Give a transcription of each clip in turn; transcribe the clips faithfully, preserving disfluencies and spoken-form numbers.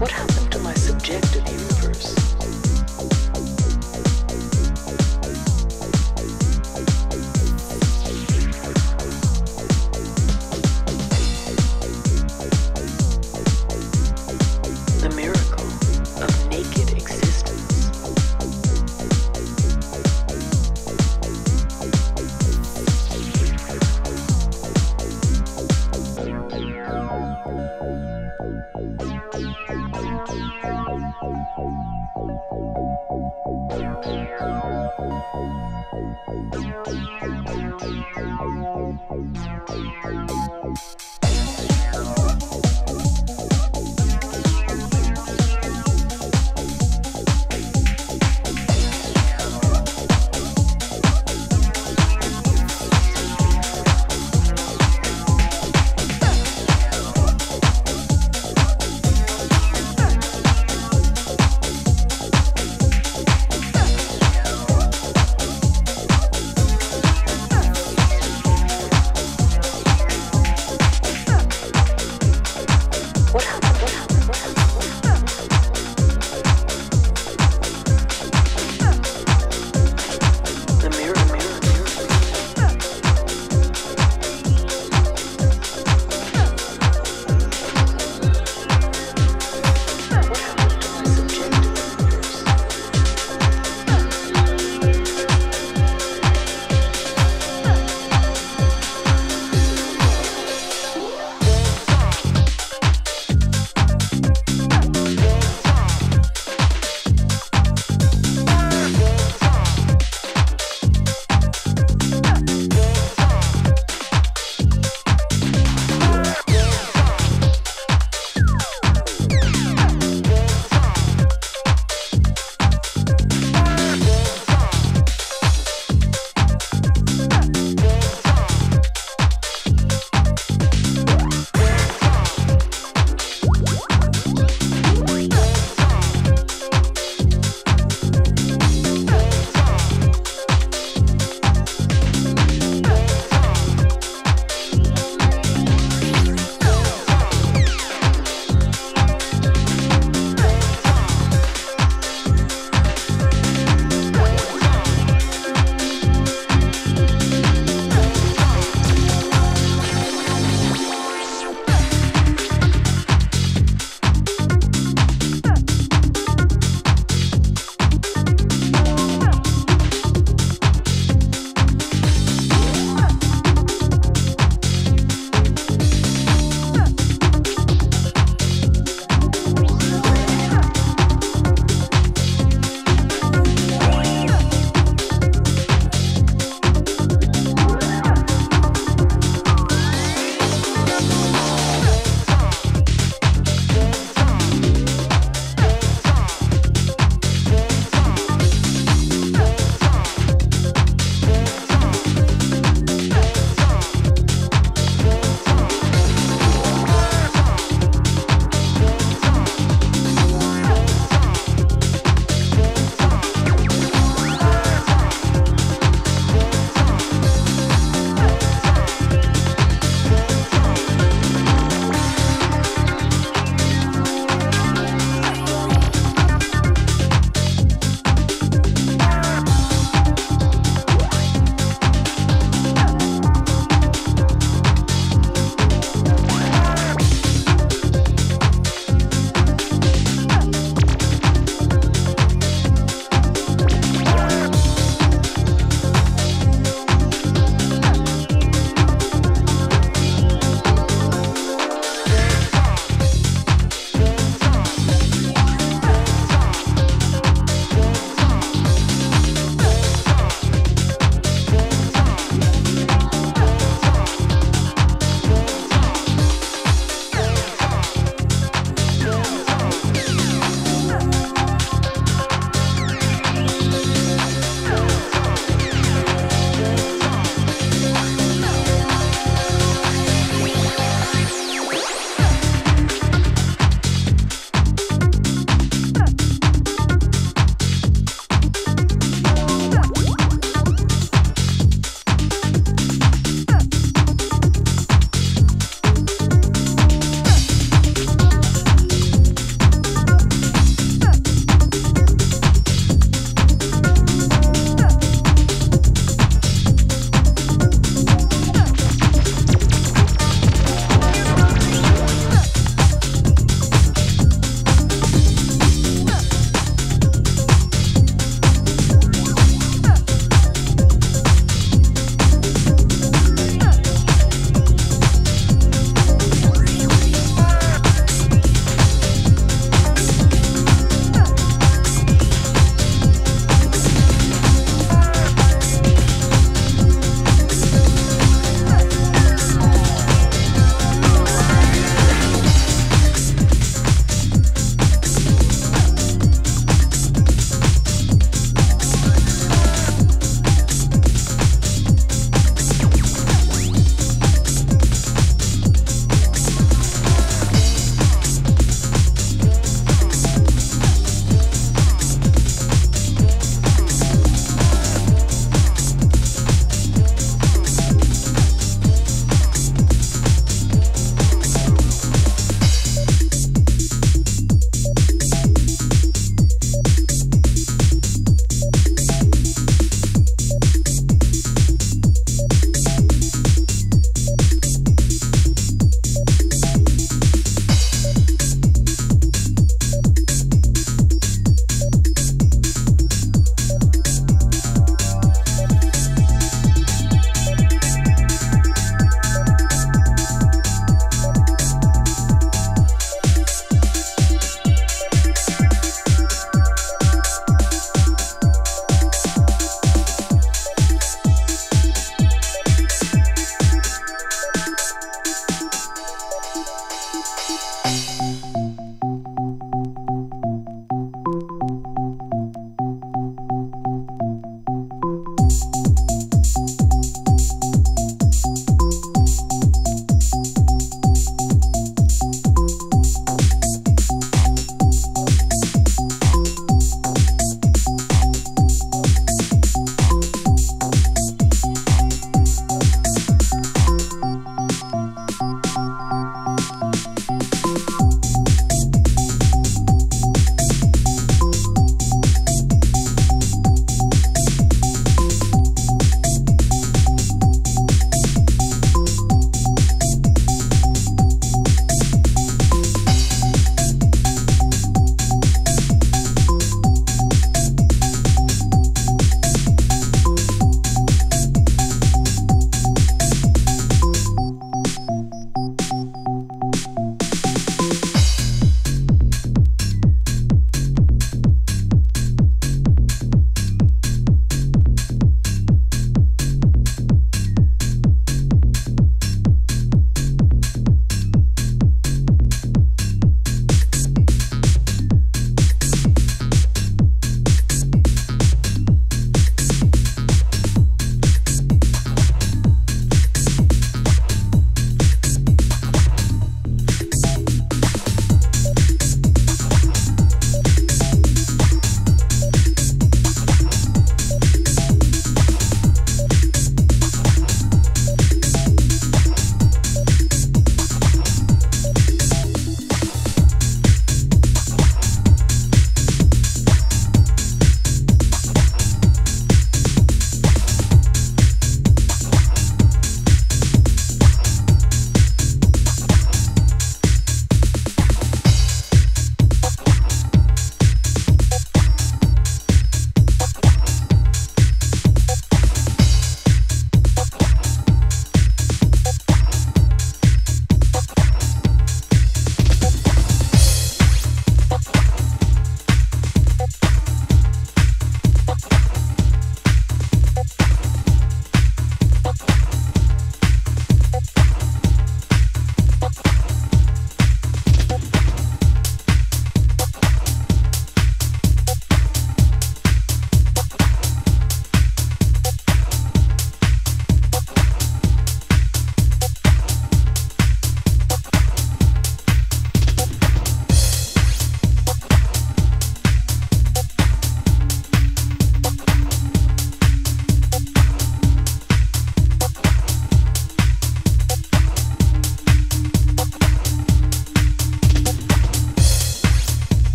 What happened to my subjective universe? The miracle of naked existence. What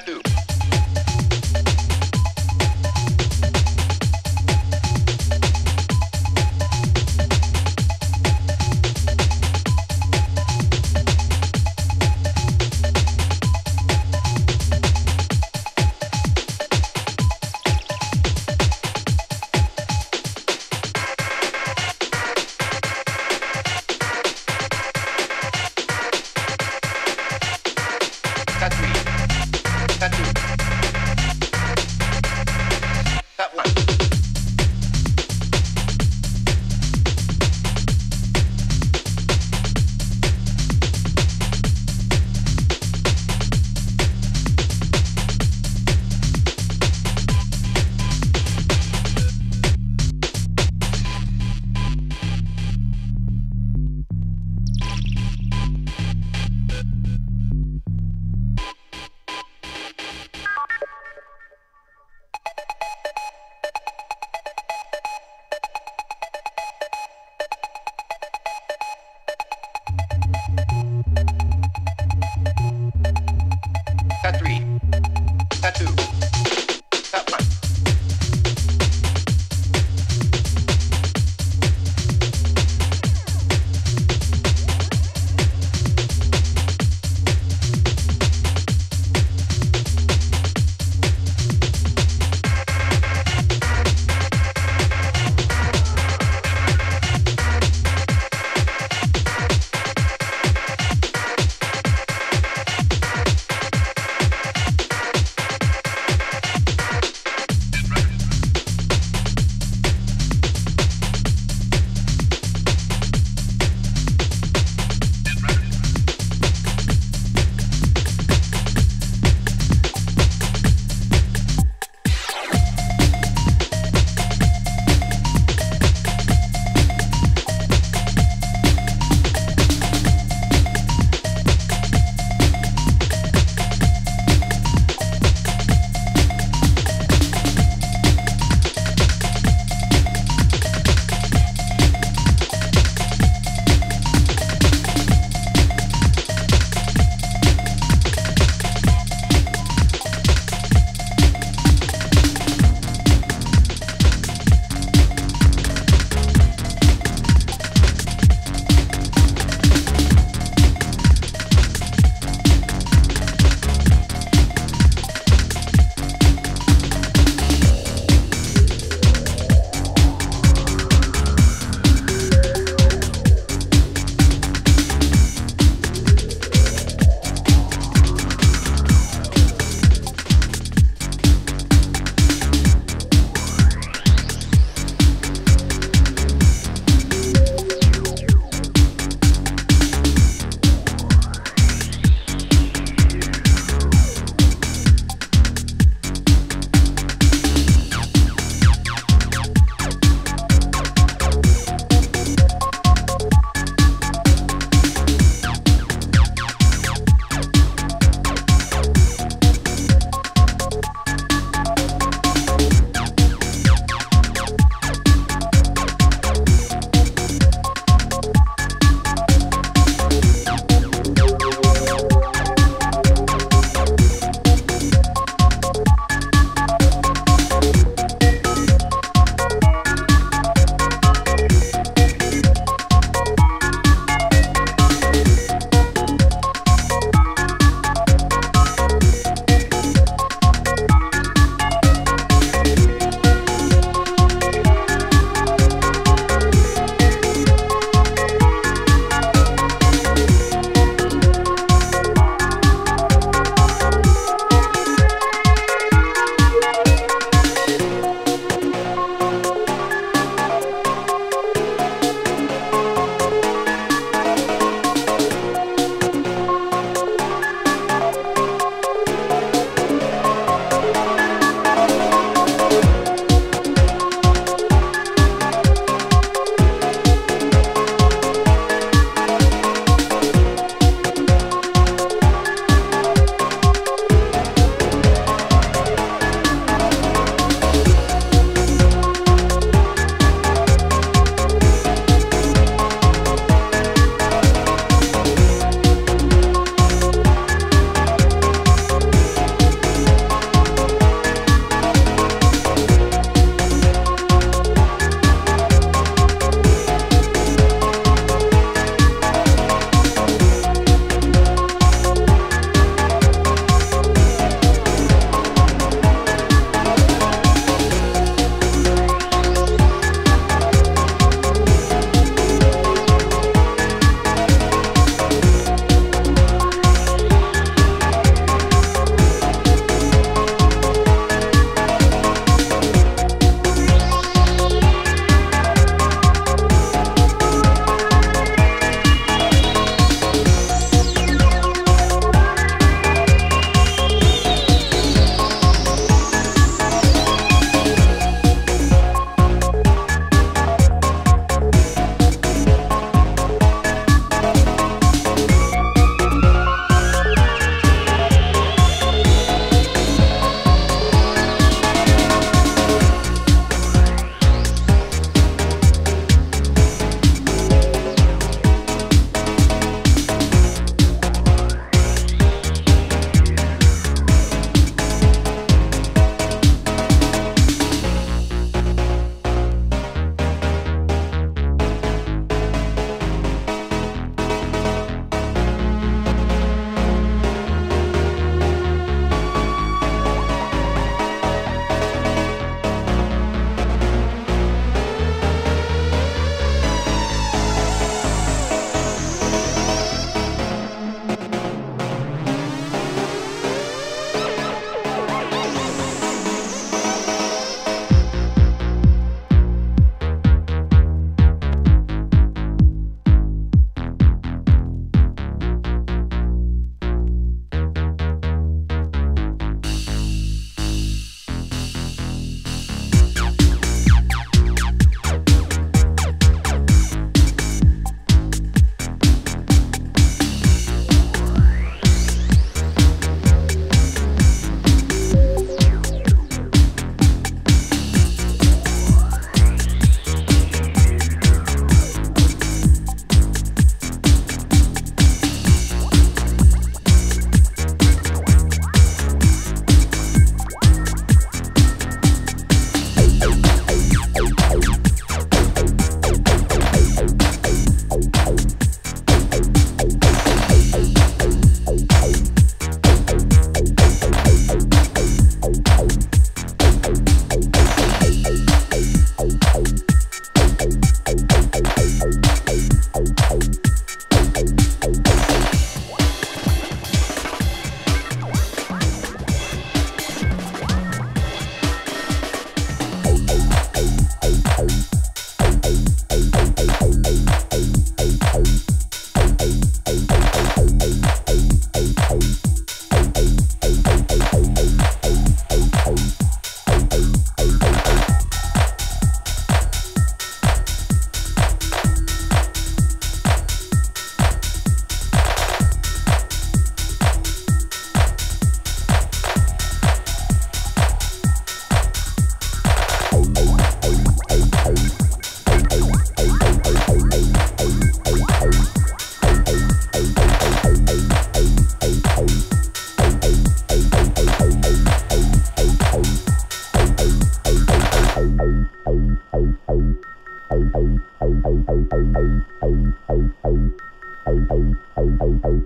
I do. That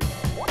You